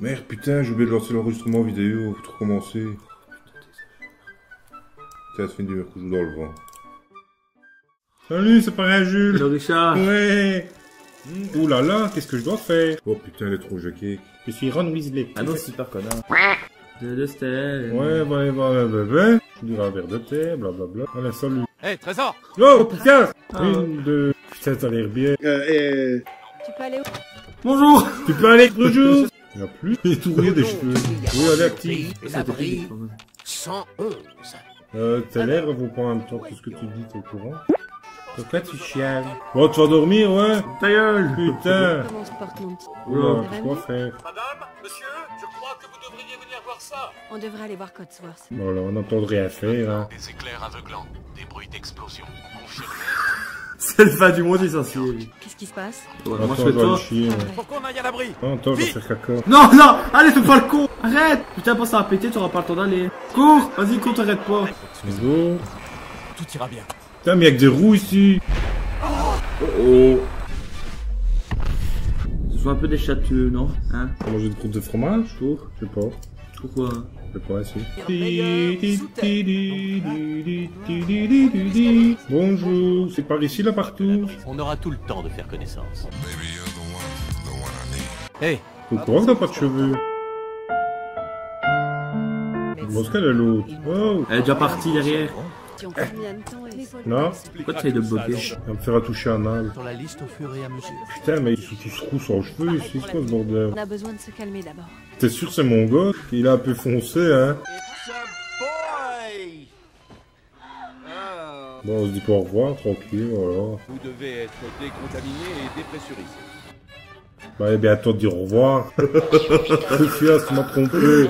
Merde, putain, j'ai oublié de lancer l'enregistrement vidéo, faut tout recommencer. Putain, ça fait une demi-heure que je joue dans le vent. Salut, c'est pareil, Jules. Salut, Richard. Ouais. Ouh là là, qu'est-ce que je dois faire? Oh putain, elle est trop jockey. Je suis Ron Weasley. Ah non, super connard. De Stel. Ouais, ouais. Je dirais un verre de thé, blablabla. Allez, salut. Eh, trésor. Oh putain. Une, deux. Putain, t'as l'air bien. Tu peux aller où? Bonjour. Tu peux aller bonjour. Il n'y a plus. Il est tourné des cheveux. Oui, allez, petit. Ça brille. 111. T'as l'air, vous prend un temps tout ce que tu dis, t'es au courant. Pourquoi tu chiales? Bon, tu vas dormir, ouais? Ta gueule! Putain! Oula, quoi faire? Madame, monsieur, je crois que vous devriez venir voir ça! On devrait aller voir Cotsworth. Bon, là, on n'entendrait rien faire, hein. Des éclairs aveuglants, des bruits d'explosion, confirmés. C'est le fin du monde, essentiel. Qu'est-ce qui se passe? Attends, moi, je vais aller chier. Pourquoi on aille à l'abri? Attends, je vais faire caca. Non, non! Allez, fais pas le con! Arrête! Putain, pense à péter, t'auras pas le temps d'aller. Cours! Vas-y, cours, t'arrête pas. Bon. Tout ira bien. Putain, mais y'a que des roues ici! Oh oh! Ce sont un peu des châteux, non? Hein? T'as mangé une croûte de fromage? Oh, je sais pas. Pourquoi? Je sais pas, si. Bonjour, c'est par ici, là, partout? On aura tout le temps de faire connaissance. Hey! Pourquoi t'as pas de cheveux? Bon, ce qu'elle est l'autre. Oh. Elle est déjà partie derrière. Non. Pourquoi tu es de bobber? Elle me fera toucher un âne. Putain, mais ils sont tous roux sans cheveux, c'est quoi ce bordel? On a besoin de se calmer d'abord. T'es sûr c'est mon gars? Il a un peu foncé, hein? Bon, on se dit pas au revoir, tranquille, voilà. Vous devez être décontaminé et dépressurisé. Bah, eh bien, attends de dire au revoir. Le fiasque m'a trompé.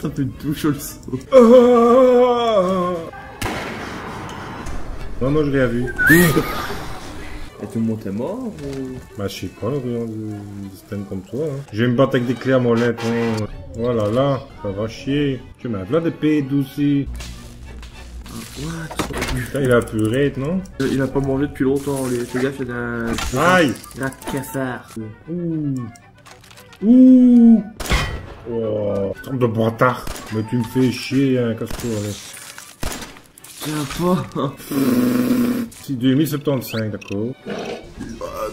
T'as une touche au saut. Oh non, non, je l'ai vu. Et tout le monde est mort ou... Bah, je sais pas, des spams comme toi. Hein. Je vais me battre avec des clairs molettes. Hein. Voilà, là, ça va chier. Tu m'as plein d'épées aussi. What? Putain, il a plus raide, non? Il a pas mangé depuis longtemps, les gars, c'est un. Aïe! La cassard. Ouh! Ouh! Oh, trompe de bâtard. Mais tu me fais chier, hein, casse-toi, allez. Tiens pas. Si, 2075, d'accord. Ah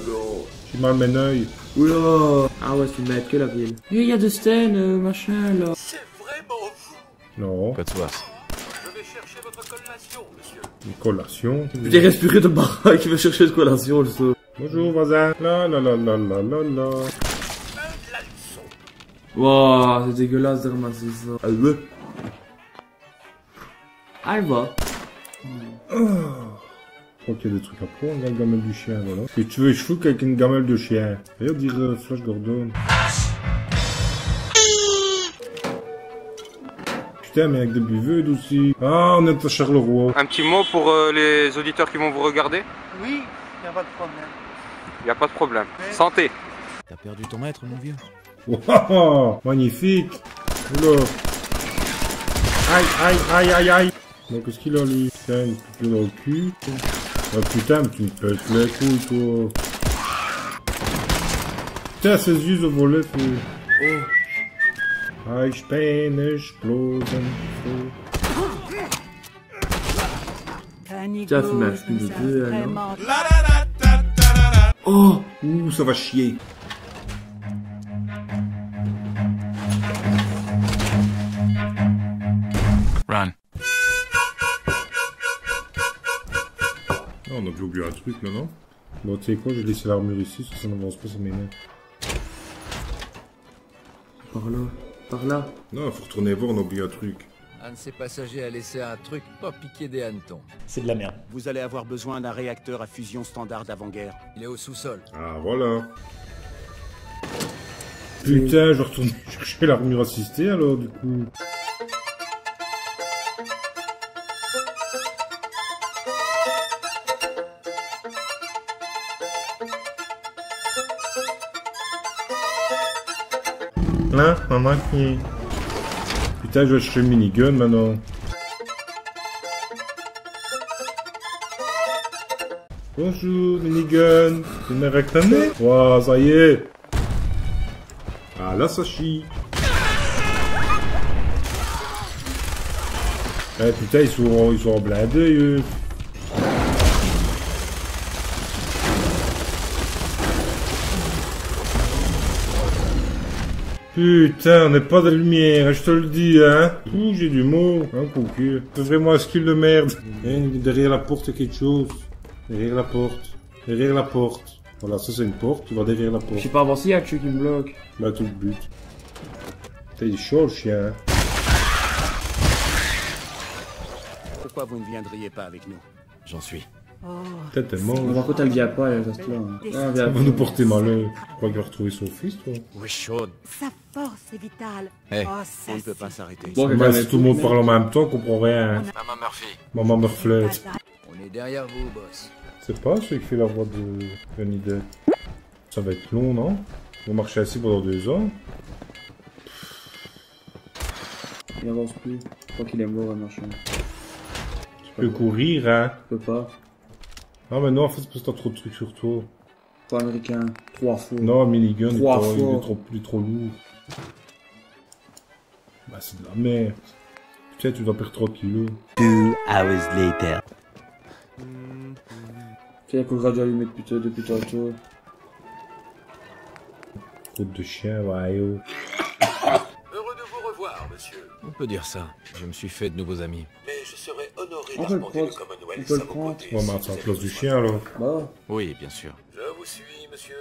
non. J'ai mal mes oeils. Oula. Ah ouais, tu me mets que la ville. Il y a de Stel, machin, là. C'est vraiment fou. Non. Cotsworth. Je vais chercher votre collation, monsieur. Une collation? J'ai respiré de baraque, qui va chercher une collation, le saut. Bonjour, voisin. La la la la la la la. Wouah, c'est dégueulasse de ramasser ça. Elle veut. Elle va. Je crois qu'il y a des trucs à prendre, la gamelle du chien, voilà. Et tu veux, je fous avec une gamelle de chien. Allez, on dirait Flash Gordon. Putain, mais avec des buveuses aussi. Ah, on est à Charleroi. Un petit mot pour les auditeurs qui vont vous regarder? Oui, y a pas de problème. Y a pas de problème. Mais... Santé. T'as perdu ton maître, mon vieux? Wow, magnifique. Oula. Aïe, aïe, aïe, aïe, aïe. Donc, qu'est-ce qu'il a, lui? Putain, il se pique dans le cul. Ah, putain, mais tu me pètes les couilles, toi. Putain, ses yeux au volet, toi. Oh. Aïe, je peine, je plose un petit peu. Putain, il m'a fait une deux, alors. Oh. Ouh, ça va chier. Oh, on a oublié un truc là, non? Bon, tu sais quoi, j'ai laissé l'armure ici, ça n'avance pas, ça m'énerve. Par là, par là. Non, faut retourner voir, on a oublié un truc. Un de ses passagers a laissé un truc pas piqué des hannetons. C'est de la merde. Vous allez avoir besoin d'un réacteur à fusion standard d'avant-guerre. Il est au sous-sol. Ah, voilà. Putain, je retourne chercher l'armure assistée alors, du coup. Là, maman qui... Putain, je vais acheter le minigun maintenant. Bonjour, minigun. Tu m'as réclamé? Ouah, ça y est. Ah, là, ça chie. Eh, putain, ils sont blindés, eux. Putain, on n'est pas de lumière, je te le dis, hein. Ouh, j'ai du mot, un coup que. C'est vraiment un skill de merde. Et derrière la porte, il y a quelque chose. Derrière la porte. Derrière la porte. Voilà, ça c'est une porte, tu vas derrière la porte. Je sais pas avancer, il y a quelque chose qui me bloque. Bah, tout le but. Putain, il est chaud, le chien, hein. Pourquoi vous ne viendriez pas avec nous? J'en suis. Putain, t'es mort. Par contre, elle vient pas, elle reste là. Elle va nous porter malheur. Je crois qu'il va retrouver son fils, toi. Oui, chaude. Sa force est vitale. Eh, on ne peut pas s'arrêter. Bon, si tout le monde parle en même temps, on comprend rien. Maman Murphy. Maman Murphy. On est derrière vous, boss. C'est pas celui qui fait la voix de Johnny Depp. Ça va être long, non? On va marcher assis pendant 2 ans. Il avance plus. Je crois qu'il est mort à marcher. Tu peux courir, hein? Je peux pas. Ah mais non, en fait, c'est parce que t'as trop de trucs sur toi. Pas américain, 3 fois. Non, minigun, il est trop lourd. Bah, c'est de la merde. Putain, tu dois perdre 3 kilos. 2 hours later. Putain, il faudra déjà lui mettre putain depuis tantôt. Côte de chien, ouais, oh. Heureux de vous revoir, monsieur. On peut dire ça. Je me suis fait de nouveaux amis. Je serais honoré d'apporter le Commonwealth à vos côtés. On va mettre en place du chien alors. Bah. Oui, bien sûr. Je vous suis, monsieur.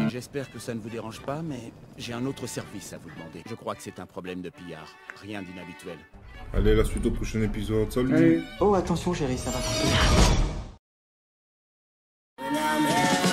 Et j'espère que ça ne vous dérange pas, mais j'ai un autre service à vous demander. Je crois que c'est un problème de pillard. Rien d'inhabituel. Allez, la suite au prochain épisode. Salut. Allez. Oh, attention, chérie, ça va.